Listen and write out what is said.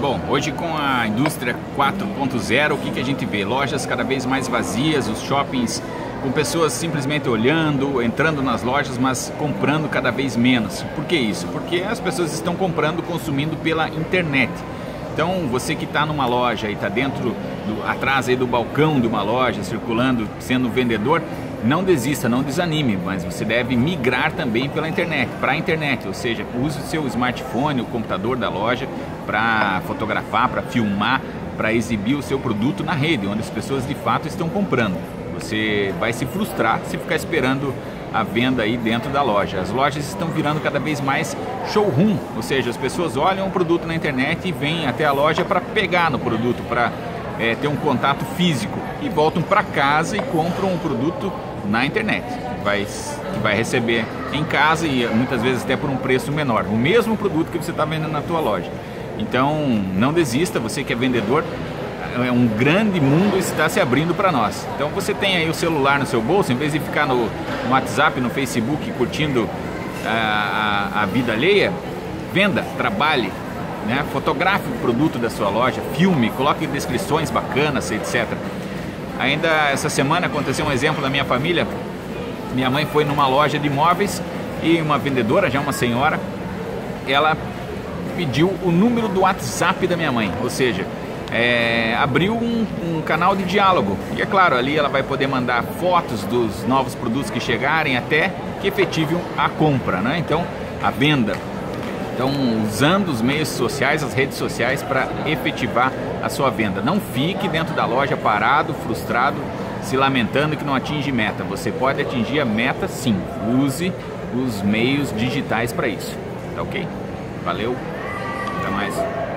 Bom, hoje com a indústria 4.0, o que a gente vê? Lojas cada vez mais vazias, os shoppings com pessoas simplesmente olhando, entrando nas lojas, mas comprando cada vez menos. Por que isso? Porque as pessoas estão comprando, consumindo pela internet. Então você que está numa loja e está atrás aí do balcão de uma loja, circulando, sendo vendedor, não desista, não desanime, mas você deve migrar também pela internet, para a internet, ou seja, use o seu smartphone, o computador da loja para fotografar, para filmar, para exibir o seu produto na rede, onde as pessoas de fato estão comprando. Você vai se frustrar se ficar esperando a venda aí dentro da loja. As lojas estão virando cada vez mais showroom, ou seja, as pessoas olham um produto na internet e vêm até a loja para pegar no produto, para ter um contato físico, e voltam para casa e compram um produto na internet, que vai receber em casa e muitas vezes até por um preço menor, o mesmo produto que você está vendendo na tua loja. Então não desista, você que é vendedor, um grande mundo está se abrindo para nós. Então você tem aí o celular no seu bolso, em vez de ficar no WhatsApp, no Facebook, curtindo a vida alheia, venda, trabalhe, né? Fotografe o produto da sua loja, filme, coloque descrições bacanas, etc. Ainda essa semana aconteceu um exemplo da minha família. Minha mãe foi numa loja de imóveis e uma vendedora, já uma senhora, ela pediu o número do WhatsApp da minha mãe, ou seja, abriu um canal de diálogo, e é claro, ali ela vai poder mandar fotos dos novos produtos que chegarem até que efetivem a compra, né? Então, a venda. Então, usando os meios sociais, as redes sociais, para efetivar a sua venda. Não fique dentro da loja parado, frustrado, se lamentando que não atinge meta. Você pode atingir a meta sim, use os meios digitais para isso, tá ok? Valeu, até mais.